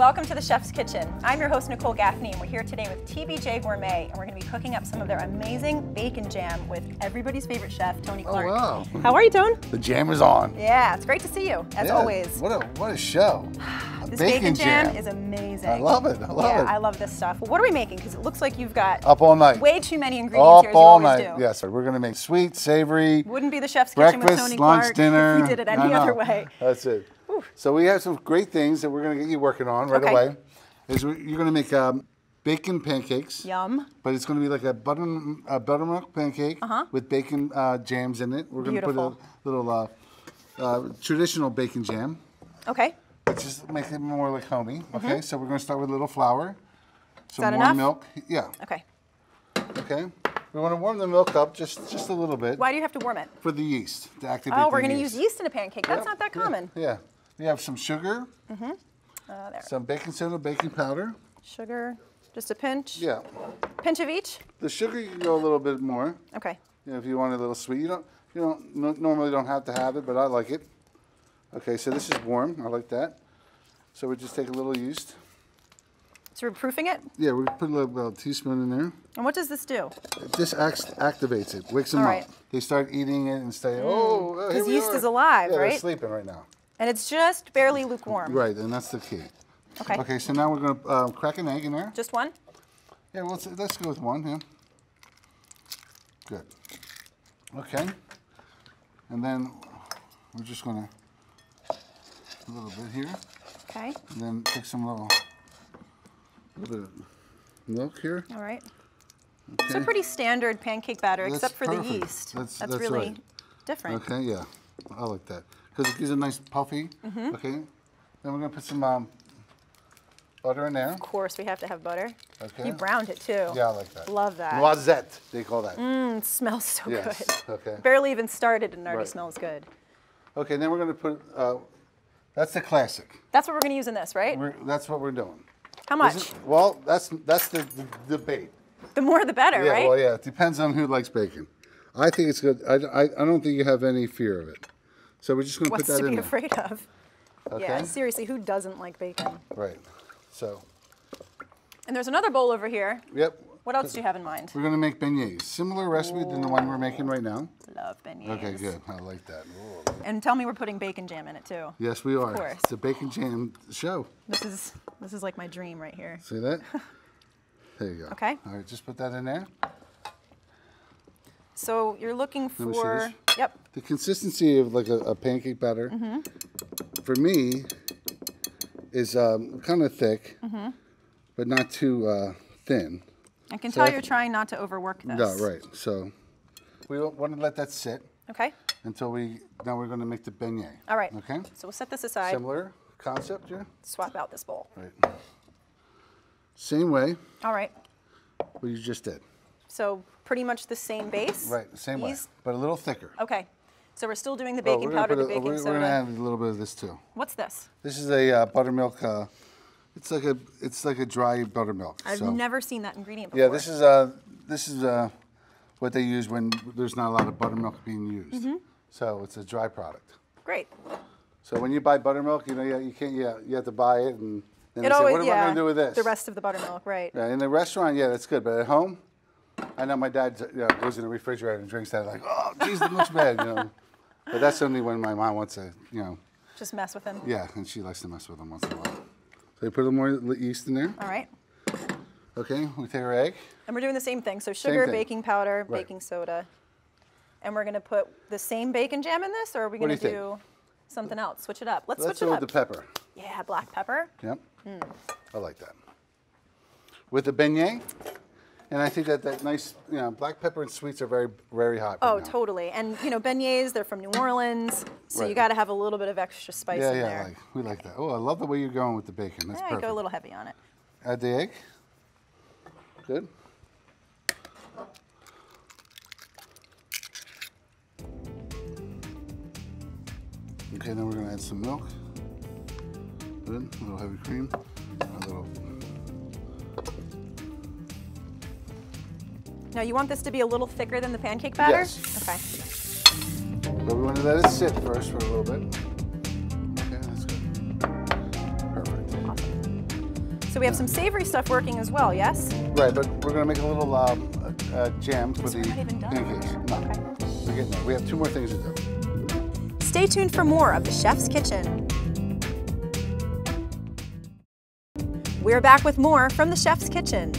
Welcome to the Chef's Kitchen. I'm your host, Nicole Gaffney, and we're here today with TBJ Gourmet, and we're going to be cooking up some of their amazing bacon jam with everybody's favorite chef, Tony Clark. Oh, wow. How are you, Tone? The jam is on. Yeah, it's great to see you, as always. What a show. This bacon jam is amazing. I love it. I love it. I love this stuff. Well, what are we making? Because it looks like you've got up all night. Way too many ingredients here, as you always do. Up all night. Yes, we're going to make sweet, savory. Wouldn't be the Chef's Kitchen with Tony Clark. Breakfast, lunch, dinner. If we did it any other way. That's it. So we have some great things that we're going to get you working on right away. You're going to make bacon pancakes. Yum. But it's going to be like a buttermilk pancake with bacon jams in it. We're going to put a little traditional bacon jam. Okay. Let's just make it more like homey. Okay. So we're going to start with a little flour. Some warm milk. Yeah. Okay. Okay. We want to warm the milk up just a little bit. Why do you have to warm it? For the yeast, to activate the yeast. Oh, we're going to use yeast in a pancake. That's not that common. Yeah. We have some sugar, some baking soda, baking powder. Sugar, just a pinch? Yeah. Pinch of each? The sugar, you can go a little bit more. Okay. You know, if you want a little sweet. You normally don't have to have it, but I like it. Okay, so this is warm. I like that. So we just take a little yeast. So we're proofing it? Yeah, we put a little, teaspoon in there. And what does this do? This activates it, wakes them up. They start eating it and say, oh, because yeast is alive, right? They're sleeping right now. And it's just barely lukewarm. Right, and that's the key. Okay. Okay, so now we're gonna crack an egg in there. Just one? Yeah, well, let's go with one, Good. Okay. And then we're just gonna, a little bit here. Okay. And then take some little bit of milk here. All right. Okay. It's a pretty standard pancake batter, except for the yeast. That's really different. Okay, yeah, I like that. Because it gives a nice puffy, okay? Then we're gonna put some butter in there. Of course, we have to have butter. Okay. You browned it too. Yeah, I like that. Love that. Noisette, they call that. Mmm, it smells so good. Okay. Barely even started and it already smells good. Okay, then we're gonna put, that's the classic. That's what we're gonna use in this, right? That's what we're doing. How much? Well, that's the debate. The more the better, right? Well, yeah, it depends on who likes bacon. I think it's good, I don't think you have any fear of it. So we're just going to put that in there. What's to be afraid of? Okay. Yeah, seriously, who doesn't like bacon? Right, so. And there's another bowl over here. Yep. What else do you have in mind? We're going to make beignets. Similar recipe than the one we're making right now. Love beignets. Okay, good. I like that. Ooh. And tell me we're putting bacon jam in it, too. Yes, we are. Of course. It's a bacon jam show. This is like my dream right here. See that? There you go. Okay. All right, just put that in there. So you're looking for, the consistency of like a pancake batter, for me, is kind of thick, but not too thin. I can tell you're trying not to overwork this. No, right, so we want to let that sit. Okay. Until now we're going to make the beignet. All right. Okay. So we'll set this aside. Similar concept here. Swap out this bowl. Right. Same way. All right. What you just did. So pretty much the same base. Right, the same way, but a little thicker. Okay, so we're still doing the baking powder, the baking soda. We're gonna add a little bit of this too. What's this? This is a buttermilk. It's like a dry buttermilk. I've never seen that ingredient before. Yeah, this is what they use when there's not a lot of buttermilk being used. So it's a dry product. Great. So when you buy buttermilk, you know you have to buy it and then you say, what am I gonna do with this? The rest of the buttermilk, right? Yeah, in the restaurant, yeah, that's good, but at home. I know my dad goes in the refrigerator and drinks that like, oh, geez, it looks bad, But that's only when my mom wants to, just mess with him. Yeah, and she likes to mess with him once in a while. So you put a little more yeast in there. All right. Okay, we take our egg. And we're doing the same thing. So sugar, baking powder, baking soda. And we're going to put the same bacon jam in this, or are we going to do something else? Switch it up. Let's switch it up. Let's throw the pepper. Yeah, black pepper. Yep. Mm. I like that. With the beignet. And I think that nice, black pepper and sweets are very, very hot. Oh, totally. And, beignets, they're from New Orleans, so you got to have a little bit of extra spice in there. Yeah, we like that. Oh, I love the way you're going with the bacon. That's perfect. Go a little heavy on it. Add the egg. Good. Okay, then we're going to add some milk. Good. A little heavy cream. A little. Now, you want this to be a little thicker than the pancake batter? Yes. Okay. But we want to let it sit first for a little bit. Okay, that's good. Perfect. Awesome. So we have some savory stuff working as well, yes? Right, but we're going to make a little jam for the pancakes. No, okay. We're getting there. We have two more things to do. Stay tuned for more of The Chef's Kitchen. We're back with more from The Chef's Kitchen.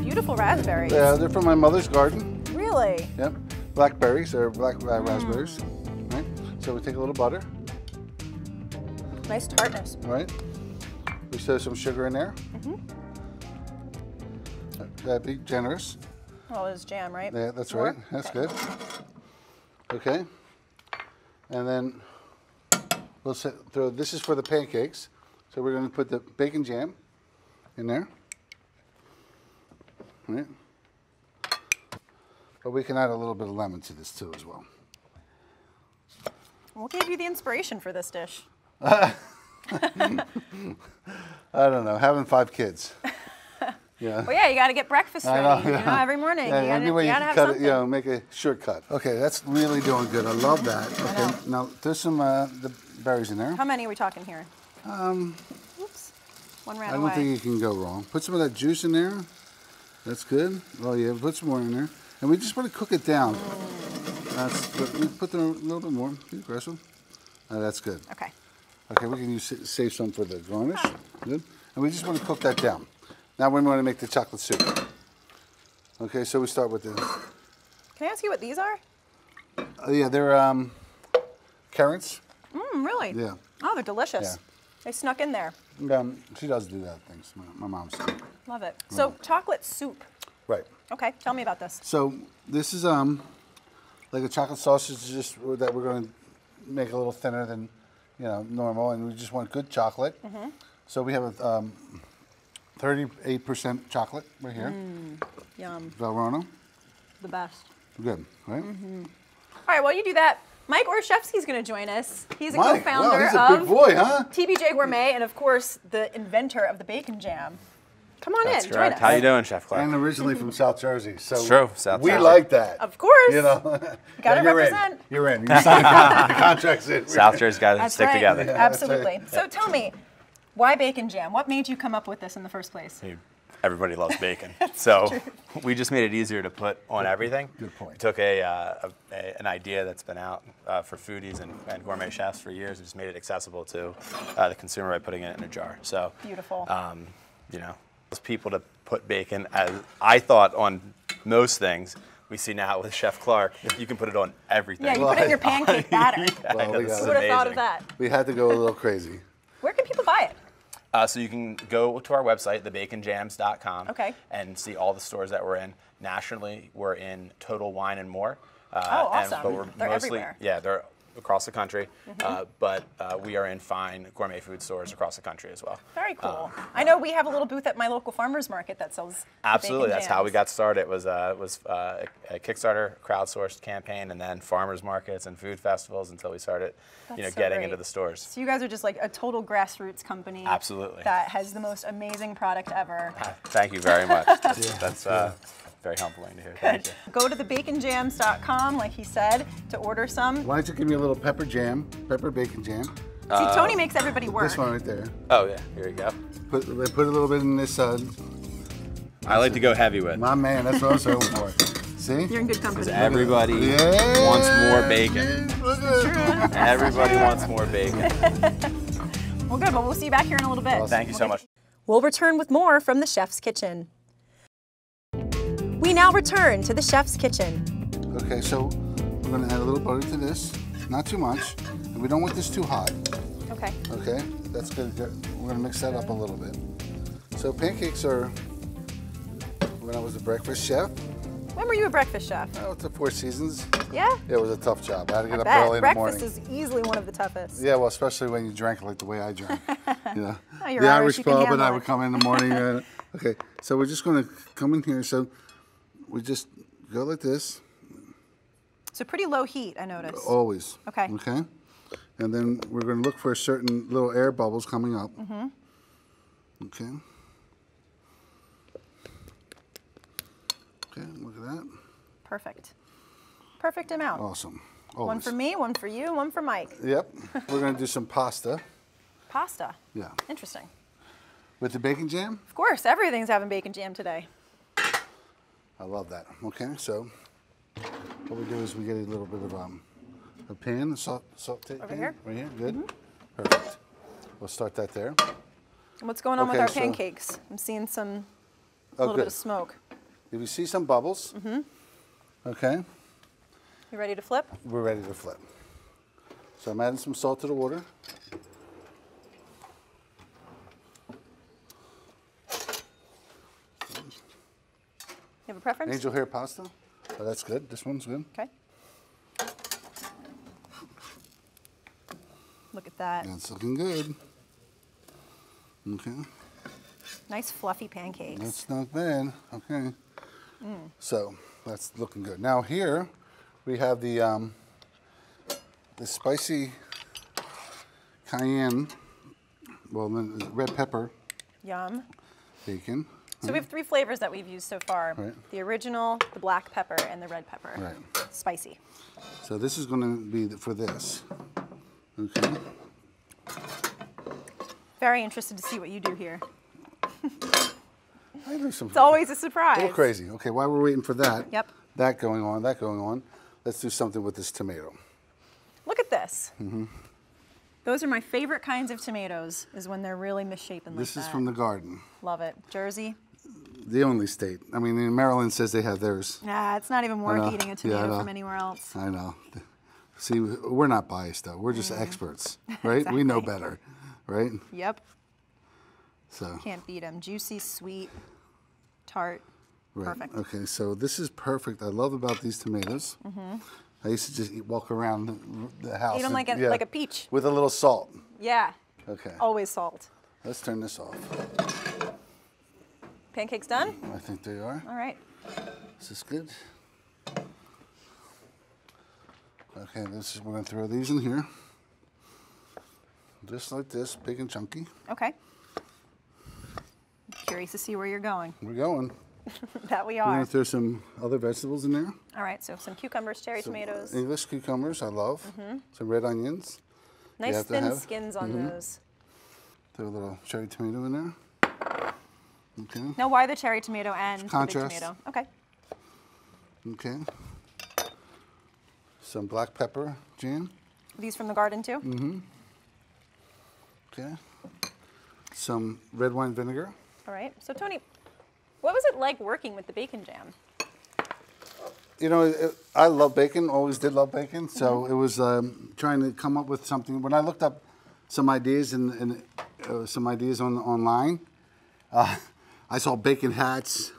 Beautiful raspberries. Yeah, they're from my mother's garden. Really? Yep. Blackberries, they're black raspberries. Right? So we take a little butter. Nice tartness. Right. We throw some sugar in there. That'd be generous. Well, it's jam, right? Yeah, that's right. That's good. Okay. And then we'll throw, this is for the pancakes. So we're going to put the bacon jam in there. All right. But we can add a little bit of lemon to this too as well. What gave you the inspiration for this dish? I don't know, having 5 kids. Yeah. Well, yeah, you got to get breakfast ready, you know, every morning. Yeah, you got to have something. You know, make a shortcut. Okay, that's really doing good. I love that. Okay, now there's some the berries in there. How many are we talking here? Oops, one round. I don't think you can go wrong. Put some of that juice in there. That's good. Oh yeah, put some more in there. And we just want to cook it down. We put them a little bit more. Be aggressive. That's good. Okay. Okay, we can save some for the garnish. Good. And we just want to cook that down. Now we want to make the chocolate soup. Okay, so we start with the... Can I ask you what these are? Yeah, they're carrots. Mmm, really? Yeah. Oh, they're delicious. Yeah. They snuck in there. She does do that things. My mom's too. Love it. So chocolate soup. Right. Okay, tell me about this. So this is like a chocolate sausage just that we're going to make a little thinner than normal, and we just want good chocolate. So we have a 38% chocolate right here. Yum. Valrhona. The best. Good, right? All right, while you do that, Mike Orszewski's going to join us. He's a co-founder of TBJ Gourmet, and of course, the inventor of the bacon jam. Come on in, join us. How you doing, Chef Clark? And originally from South Jersey, so it's true. South Jersey. Like that. Of course. You know, gotta represent. You're in. You signed the contract's in. South Jersey's got to stick together. Yeah, absolutely. So tell me, why bacon jam? What made you come up with this in the first place? Everybody loves bacon, so we just made it easier to put on everything. Good point. We took an idea that's been out for foodies and gourmet chefs for years, and just made it accessible to the consumer by putting it in a jar. So beautiful. You know. People to put bacon, as I thought, on most things. We see now with Chef Clark, you can put it on everything. Yeah, you put it in your pancake batter. Who would have thought of that? We had to go a little crazy. Where can people buy it? So you can go to our website, thebaconjams.com, and see all the stores that we're in. Nationally, we're in Total Wine and More. Awesome. But we're they're mostly, everywhere. Yeah, they're across the country, but we are in fine gourmet food stores across the country as well. Very cool. I know we have a little booth at my local farmer's market that sells bacon jams. That's how we got started. It was a Kickstarter crowdsourced campaign, and then farmers markets and food festivals until we started, getting into the stores. So you guys are just like a total grassroots company. Absolutely. That has the most amazing product ever. Thank you very much. Very humbling to hear. Thank you. Go to thebaconjams.com, like he said, to order some. Why don't you give me a little pepper jam, pepper bacon jam. See, Tony makes everybody work. This one right there. Oh yeah, here you go. Put a little bit in this. I like to go heavy with. My man, that's what I was hoping for. See? You're in good company. Because everybody wants more bacon. Everybody wants more bacon. Well, good, but we'll see you back here in a little bit. Awesome. Thank you so much. We'll return with more from The Chef's Kitchen. We now return to The Chef's Kitchen. Okay, so we're gonna add a little butter to this, not too much, and we don't want this too hot. Okay. Okay, that's good. We're gonna mix that up a little bit. So pancakes are, when I was a breakfast chef. When were you a breakfast chef? Oh, it's the Four Seasons. Yeah? It was a tough job. I had to get up early in the morning. Breakfast is easily one of the toughest. Yeah, well, especially when you drank like the way I drank. Oh, you're the Irish pub, and I would come in the morning. Okay, so we're just gonna come in here. So we just go like this. So pretty low heat, I noticed. Always. Okay. Okay. And then we're going to look for certain little air bubbles coming up. Okay. Okay, look at that. Perfect. Perfect amount. Awesome. Always. One for me, one for you, one for Mike. Yep. We're going to do some pasta. pasta. Yeah. Interesting. With the bacon jam? Of course, everything's having bacon jam today. I love that. Okay, so what we do is we get a little bit of a pan, a saute pan. Here? Right here, good. Mm-hmm. Perfect. We'll start that there. What's going on with our pancakes? I'm seeing some, a little bit of smoke. If you see some bubbles, okay. You ready to flip? We're ready to flip. So I'm adding some salt to the water. You have a preference? Angel hair pasta. Oh, that's good. This one's good. Okay. Look at that. That's looking good. Okay. Nice fluffy pancakes. That's not bad. Okay. Mm. So that's looking good. Now here we have the spicy cayenne, well, red pepper. Yum. Bacon. So we have three flavors that we've used so far. Right. The original, the black pepper, and the red pepper. Right. Spicy. So this is going to be for this. Okay. Very interested to see what you do here. I do something. It's always a surprise. A little crazy. Okay, while we're waiting for that, that going on, let's do something with this tomato. Look at this. Mm-hmm. Those are my favorite kinds of tomatoes, is when they're really misshapen like that. This is from the garden. Love it. Jersey? The only state. I mean, Maryland says they have theirs. Nah, it's not even worth eating a tomato from anywhere else. I know. See, we're not biased, though. We're just experts, right? Exactly. We know better, right? Yep. So can't beat them. Juicy, sweet, tart, perfect. Okay, so this is perfect. I love about these tomatoes. Mm-hmm. I used to just walk around the house. Eat them like a peach. With a little salt. Yeah. Okay. Always salt. Let's turn this off. Pancakes done? I think they are. All right. Is this good? Okay, we're gonna throw these in here. Just like this, big and chunky. Okay. I'm curious to see where you're going. We're going. That we are. We're gonna throw some other vegetables in there. All right, so some cucumbers, cherry tomatoes. English cucumbers, I love. Mm-hmm. Some red onions. Nice thin skins on those. Throw a little cherry tomato in there. Okay. Now why the cherry tomato and contrast. The big tomato? Okay. Okay. Some black pepper, Jan. These from the garden too? Mm-hmm. Okay. Some red wine vinegar. All right, so Tony, what was it like working with the bacon jam? You know, I love bacon, always did love bacon, so it was trying to come up with something. When I looked up some ideas online, I saw bacon hats,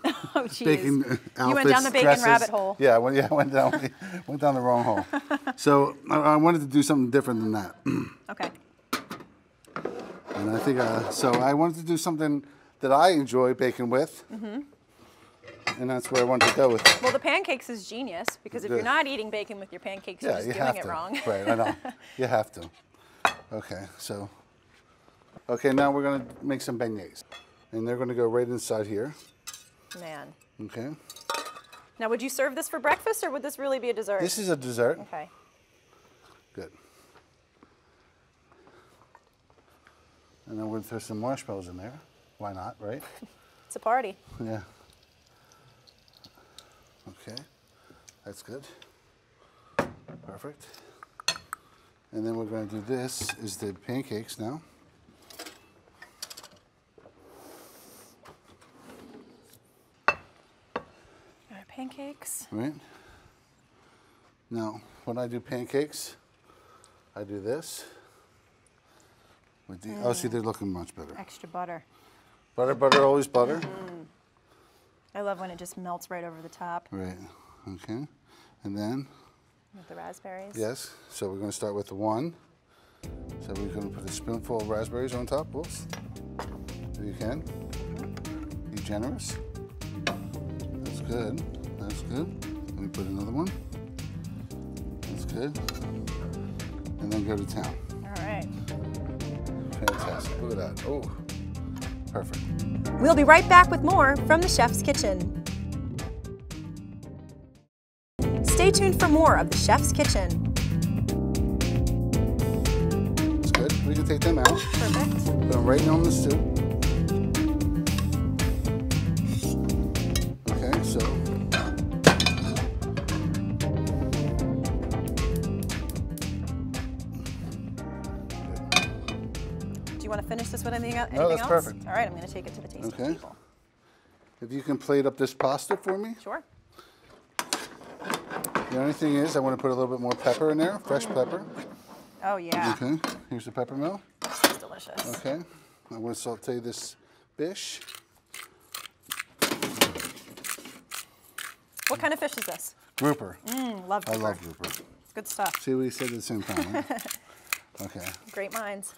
bacon outfits. You went down the bacon rabbit hole. Yeah, I went down the wrong hole. So I wanted to do something different than that. Okay. And I think, so I wanted to do something that I enjoy bacon with, and that's where I wanted to go with it. Well, the pancakes is genius, because if you're not eating bacon with your pancakes, you're just doing it wrong. Right, I know. You have to. Okay, so, okay, now we're gonna make some beignets, and they're gonna go right inside here. Man. Okay. Now, would you serve this for breakfast, or would this really be a dessert? This is a dessert. Okay. Good. And then we're gonna throw some marshmallows in there. Why not, right? It's a party. Yeah. Okay, that's good. Perfect. And then we're gonna do this, is the pancakes now. Our pancakes. Right. Now, when I do pancakes, I do this. With the, oh, see, they're looking much better. Extra butter. Butter, butter, always butter. Mm-hmm. I love when it just melts right over the top. Right, okay. And then? With the raspberries. Yes, so we're gonna start with the one. So we're gonna put a spoonful of raspberries on top. Whoops. If you can. Be generous. That's good, that's good. Let me put another one. That's good. And then go to town. All right. Fantastic, look at that. Oh. Perfect. We'll be right back with more from The Chef's Kitchen. Stay tuned for more of The Chef's Kitchen. That's good. We can take them out. Perfect. Put them right on the soup. Okay, so. Do you want to finish this with anything else? No, that's perfect. All right, I'm going to take it to the tasting table. If you can plate up this pasta for me. Sure. The only thing is I want to put a little bit more pepper in there, fresh pepper. Oh, yeah. Okay, here's the pepper mill. This is delicious. Okay, I want to saute this fish. What kind of fish is this? Grouper. Love grouper. I love grouper. It's good stuff. See, we said at the same time, right? Okay. Great minds.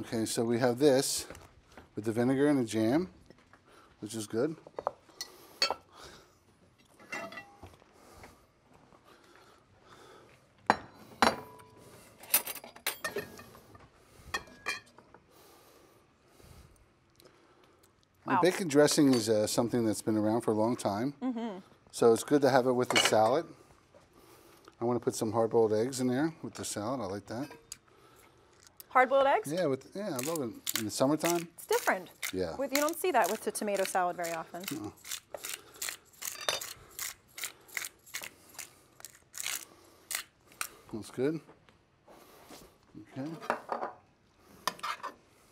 Okay, so we have this with the vinegar and the jam, which is good. Wow. Bacon dressing is something that's been around for a long time, so it's good to have it with the salad. I want to put some hard-boiled eggs in there with the salad. I like that. Hard-boiled eggs? Yeah, I love it in the summertime. It's different. Yeah. You don't see that with the tomato salad very often. No. That's good. Okay.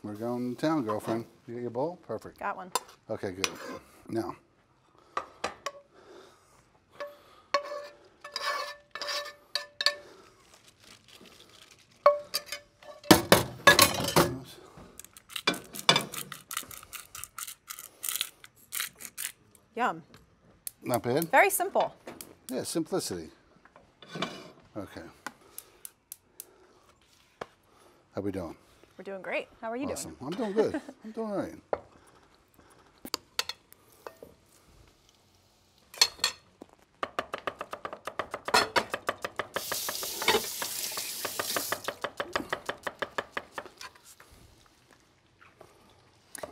We're going to town, girlfriend. You got your bowl? Perfect. Got one. Okay, good. Now. Yum. Not bad. Very simple. Yeah, simplicity. Okay. How we doing? We're doing great. How are you doing? I'm doing good. I'm doing all right.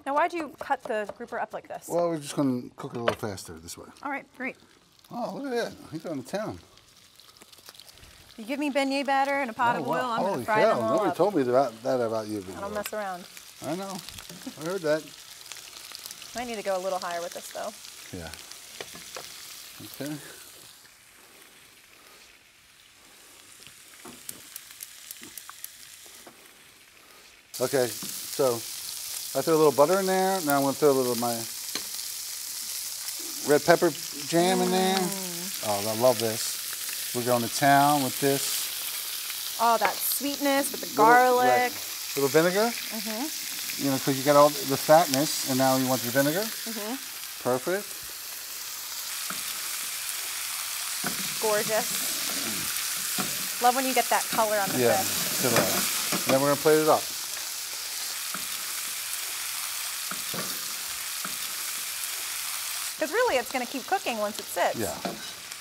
Now, why'd you cut the grouper up like this? Well, we're just going to cook it a little faster this way. All right, great. Oh, look at that. He's going to town. You give me beignet batter and a pot of oil, I'm going to fry them all up. Nobody told me that about you. I don't mess around. I know. I heard that. I need to go a little higher with this, though. Yeah. Okay. Okay, so I threw a little butter in there. Now I'm going to throw a little of my red pepper jam in there. Oh, I love this. We're going to town with this. Oh, that sweetness with the garlic. A little vinegar. You know, because you got all the fatness, and now you want the vinegar. Perfect. Gorgeous. Love when you get that color on the fish. Yeah. And then we're going to plate it up. Because really, it's going to keep cooking once it sits. Yeah.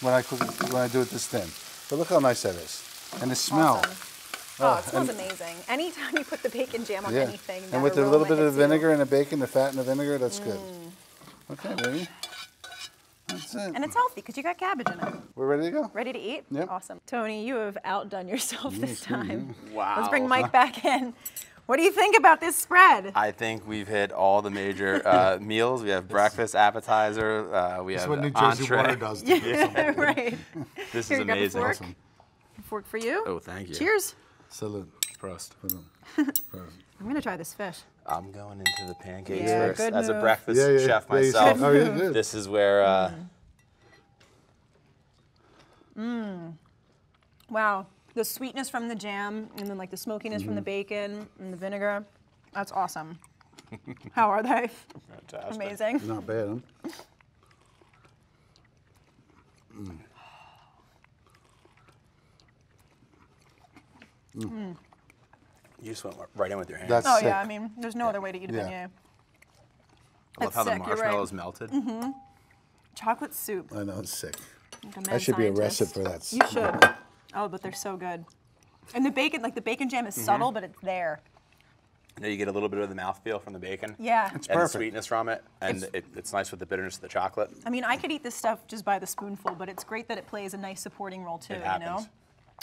When I do it this thin. But look how nice that is. And the smell. Awesome. Oh, it smells amazing. Anytime you put the bacon jam on anything. And with a little bit of vinegar and the bacon, the fat and the vinegar, that's good. Okay, baby. That's it. And it's healthy because you got cabbage in it. We're ready to go. Ready to eat? Yep. Awesome. Tony, you have outdone yourself this time. Wow. Let's bring Mike back in. What do you think about this spread? I think we've hit all the major meals. We have breakfast, appetizer, we have entree. That's what New Jersey water does. Yeah, right. This is amazing. Awesome. Fork for you. Oh, thank you. Cheers. Salute. Prost. I'm going to try this fish. I'm going into the pancakes first. As a breakfast chef myself, this is where... Wow. The sweetness from the jam, and then like the smokiness from the bacon and the vinegar. That's awesome. How are they? Fantastic. Amazing. Not bad, huh? You just went right in with your hands. That's sick. Yeah, I mean, there's no other way to eat a beignet. I love how the marshmallows melted. Chocolate soup. I know, it's sick. Like that should be a recipe for that. You should. Oh, but they're so good. And the bacon, like the bacon jam is subtle, but it's there. And then you get a little bit of the mouthfeel from the bacon. Yeah. It's perfect. And the sweetness from it. And it's nice with the bitterness of the chocolate. I mean, I could eat this stuff just by the spoonful, but it's great that it plays a nice supporting role too, you know?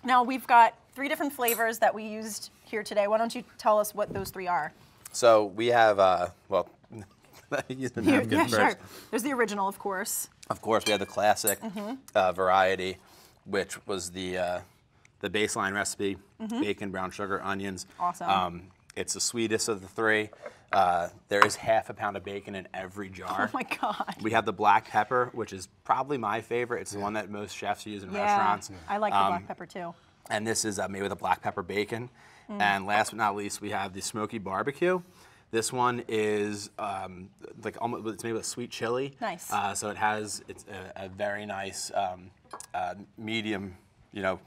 Now we've got 3 different flavors that we used here today. Why don't you tell us what those 3 are? So we have, well, use the napkin first. Sure. There's the original, of course. Of course, we had the classic variety, which was the baseline recipe: bacon, brown sugar, onions. Awesome. It's the sweetest of the 3. There is ½ a pound of bacon in every jar. Oh my God. We have the black pepper, which is probably my favorite. It's the one that most chefs use in restaurants. Yeah, I like the black pepper too. And this is made with a black pepper bacon. And last but not least, we have the smoky barbecue. This one is like almost, it's made with sweet chili. Nice. So it has a very nice medium, you know,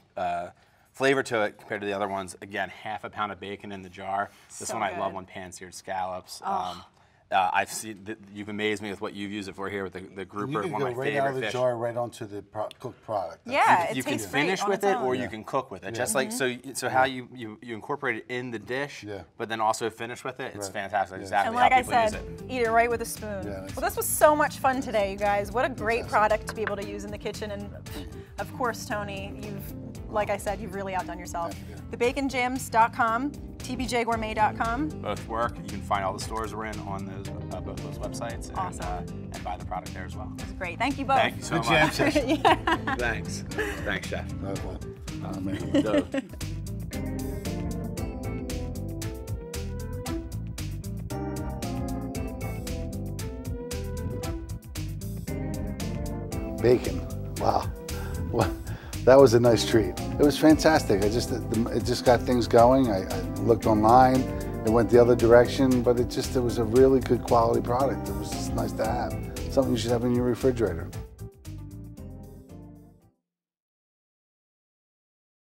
flavor to it compared to the other ones. Again, ½ a pound of bacon in the jar. This so one I good. Love on pan-seared scallops. Oh. I've seen you've amazed me with what you've used it for here with the grouper. One of my favorite fish. You can go right out of the jar right onto the cooked product. Yeah, it tastes great. You can finish with it, or you can cook with it. Just like so how you incorporate it in the dish, but then also finish with it. It's fantastic. Exactly how people use it. And like I said, eat it right with a spoon. Well, this was so much fun today, you guys. What a great product to be able to use in the kitchen. And of course, Tony, like I said, you've really outdone yourself. Thebaconjams.com, TBJGourmet.com. Both work. You can find all the stores we're in on those, both those websites, and, and buy the product there as well. That's great. Thank you both. Thank you so much. Jam session. Thanks. Thanks, Chef. Bacon. Wow. That was a nice treat. It was fantastic. It just got things going. I looked online. It went the other direction, but it was a really good quality product. It was just nice to have. Something you should have in your refrigerator.